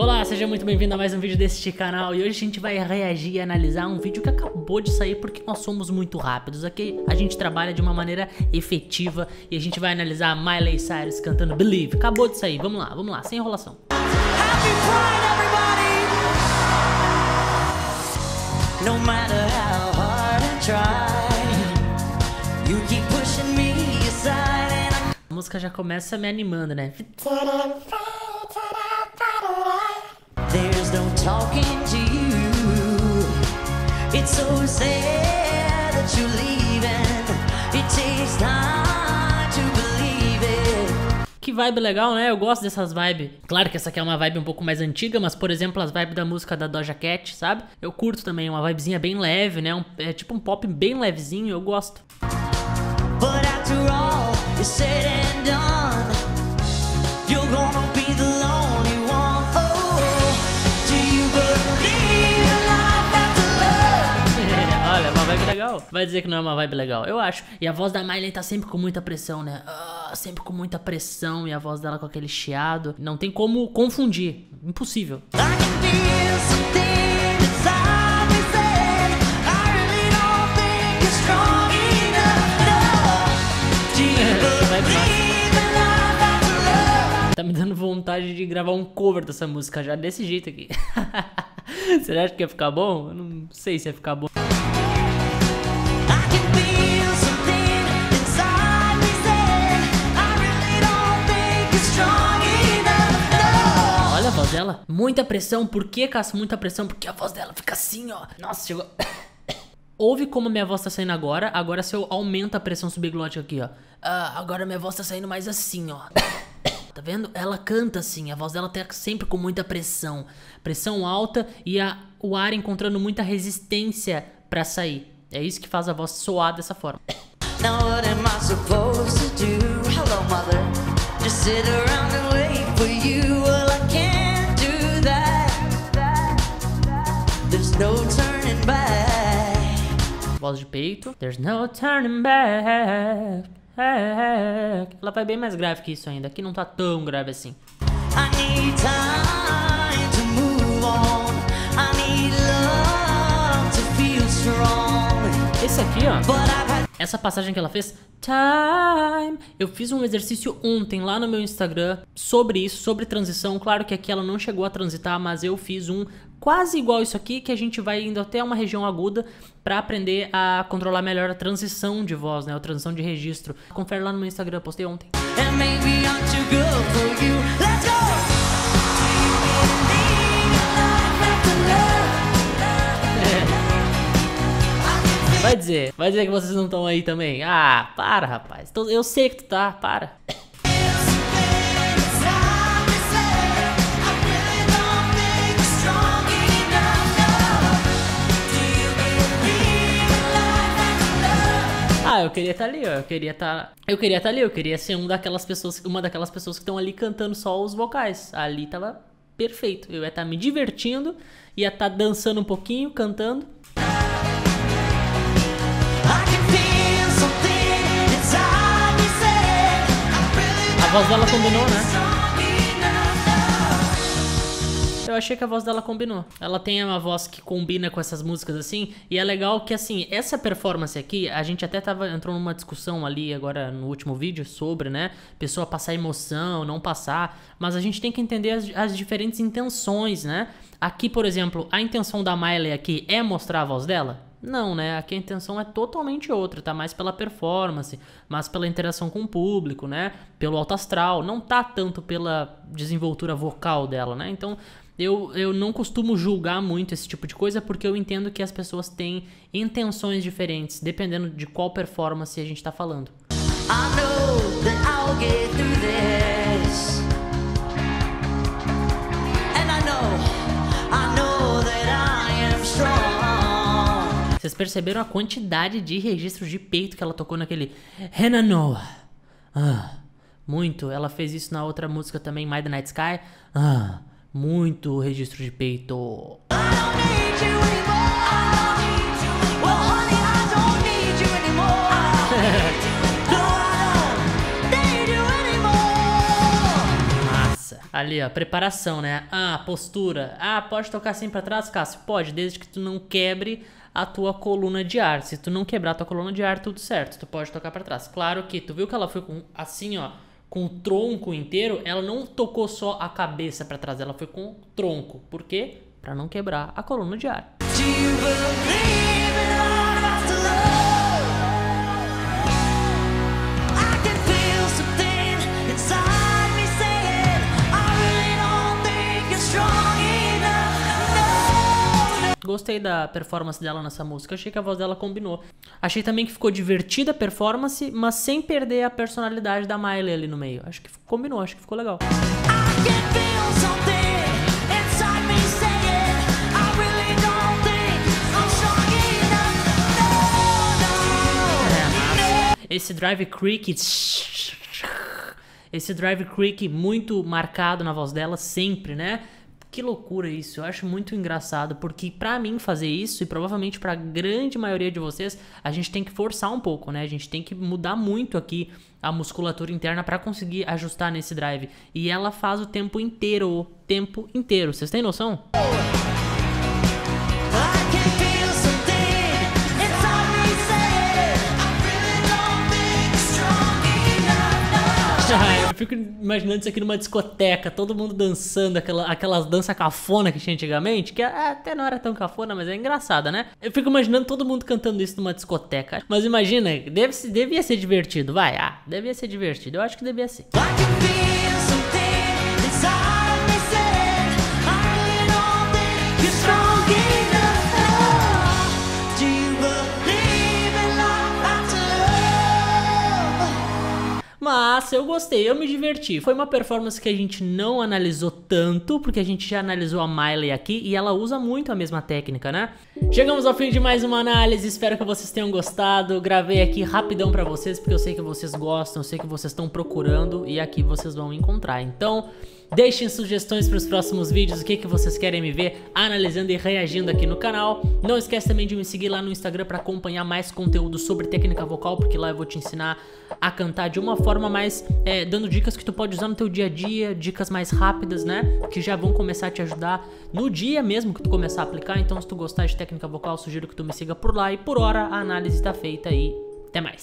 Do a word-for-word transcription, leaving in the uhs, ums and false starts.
Olá, seja muito bem-vindo a mais um vídeo deste canal. E hoje a gente vai reagir e analisar um vídeo que acabou de sair, porque nós somos muito rápidos. Aqui a gente trabalha de uma maneira efetiva e a gente vai analisar a Miley Cyrus cantando Believe. Acabou de sair, vamos lá, vamos lá, sem enrolação. Happy Pride, everybody. No matter how hard I try, you keep pushing me aside and I... A música já começa me animando, né? There's no talking to you. It's so sad that you're leaving. It takes time to believe it. Que vibe legal, né? Eu gosto dessas vibes. Claro que essa aqui é uma vibe um pouco mais antiga, mas por exemplo, as vibes da música da Doja Cat, sabe? Eu curto também, uma vibezinha bem leve, né? Um, é tipo um pop bem levezinho, eu gosto. But after all, it's said and done. You're gonna be the lonely one. Legal. Vai dizer que não é uma vibe legal, eu acho. E a voz da Miley tá sempre com muita pressão, né? Ah, sempre com muita pressão. E a voz dela com aquele chiado. Não tem como confundir. Impossível. Tá me dando vontade de gravar um cover dessa música já desse jeito aqui. Você acha que ia ficar bom? Eu não sei se ia ficar bom. Olha a voz dela. Muita pressão. Por que, Cássio? Muita pressão. Porque a voz dela fica assim, ó. Nossa, chegou. Ouve como minha voz tá saindo agora. Agora se eu aumento a pressão subglótica aqui, ó. Ah, agora minha voz tá saindo mais assim, ó. Tá vendo? Ela canta assim, a voz dela tá sempre com muita pressão. Pressão alta e a, o ar encontrando muita resistência pra sair. É isso que faz a voz soar dessa forma. Now what am I supposed to do? Hello, mother. Just sit around and wait for you. Well, I can't do that. There's no turning back. Voz de peito. There's no turning back. É, é, ela vai bem mais grave que isso ainda. Aqui não tá tão grave assim. I need time to move on. I need love to feel strong. Esse aqui, ó. Essa passagem que ela fez. Time. Eu fiz um exercício ontem lá no meu Instagram sobre isso, sobre transição. Claro que aqui ela não chegou a transitar, mas eu fiz um quase igual isso aqui, que a gente vai indo até uma região aguda pra aprender a controlar melhor a transição de voz, né? A transição de registro. Confere lá no meu Instagram, postei ontem. É. Vai dizer, vai dizer que vocês não estão aí também. Ah, para, rapaz. Eu sei que tu tá, para. Ah, eu queria estar ali, ó. Eu queria estar. Eu queria estar ali, eu queria ser um daquelas pessoas, uma daquelas pessoas que estão ali cantando só os vocais. Ali tava perfeito. Eu ia estar me divertindo, ia estar dançando um pouquinho, cantando. A voz dela combinou, né? Eu achei que a voz dela combinou. Ela tem uma voz que combina com essas músicas assim. E é legal que assim, essa performance aqui, a gente até tava, entrou numa discussão ali agora no último vídeo sobre, né? Pessoa passar emoção, não passar. Mas a gente tem que entender as, as diferentes intenções, né? Aqui, por exemplo, a intenção da Miley aqui é mostrar a voz dela? Não, né? Aqui a intenção é totalmente outra, tá mais pela performance, mas pela interação com o público, né? Pelo alto astral, não tá tanto pela desenvoltura vocal dela, né? Então, eu, eu não costumo julgar muito esse tipo de coisa, porque eu entendo que as pessoas têm intenções diferentes, dependendo de qual performance a gente tá falando. I know that I'll get through this. And I know, I know that I am strong. Vocês perceberam a quantidade de registros de peito que ela tocou naquele Hannah Noah? Ah, muito. Ela fez isso na outra música também, Midnight Sky. Ah, muito registro de peito. ali, ó, preparação, né? Ah, postura. Ah, pode tocar assim pra trás, Cássio? Pode, desde que tu não quebre a tua coluna de ar. Se tu não quebrar a tua coluna de ar, tudo certo. Tu pode tocar pra trás. Claro que tu viu que ela foi com, assim, ó, com o tronco inteiro. Ela não tocou só a cabeça pra trás, ela foi com o tronco. Por quê? Pra não quebrar a coluna de ar. Do you believe in love? Gostei da performance dela nessa música, achei que a voz dela combinou. Achei também que ficou divertida a performance, mas sem perder a personalidade da Miley ali no meio. Acho que combinou, acho que ficou legal. Esse drive creak, esse drive creak muito marcado na voz dela sempre, né? Que loucura isso, eu acho muito engraçado, porque pra mim fazer isso, e provavelmente pra grande maioria de vocês, a gente tem que forçar um pouco, né? A gente tem que mudar muito aqui a musculatura interna pra conseguir ajustar nesse drive. E ela faz o tempo inteiro, o tempo inteiro, vocês têm noção? Eu fico imaginando isso aqui numa discoteca, todo mundo dançando, aquela, aquelas danças cafona que tinha antigamente, que até não era tão cafona, mas é engraçada, né? Eu fico imaginando todo mundo cantando isso numa discoteca. Mas imagina, deve, devia ser divertido, vai, ah, devia ser divertido, eu acho que devia ser. Mas eu gostei, eu me diverti. Foi uma performance que a gente não analisou tanto, porque a gente já analisou a Miley aqui e ela usa muito a mesma técnica, né? Chegamos ao fim de mais uma análise, espero que vocês tenham gostado. Gravei aqui rapidão pra vocês, porque eu sei que vocês gostam, eu sei que vocês estão procurando e aqui vocês vão encontrar. Então, deixem sugestões para os próximos vídeos, o que, que vocês querem me ver analisando e reagindo aqui no canal. Não esquece também de me seguir lá no Instagram para acompanhar mais conteúdo sobre técnica vocal, porque lá eu vou te ensinar a cantar de uma forma mais, é, dando dicas que tu pode usar no teu dia a dia, dicas mais rápidas, né? Que já vão começar a te ajudar no dia mesmo que tu começar a aplicar. Então, se tu gostar de técnica vocal, sugiro que tu me siga por lá. E por hora, a análise está feita e até mais.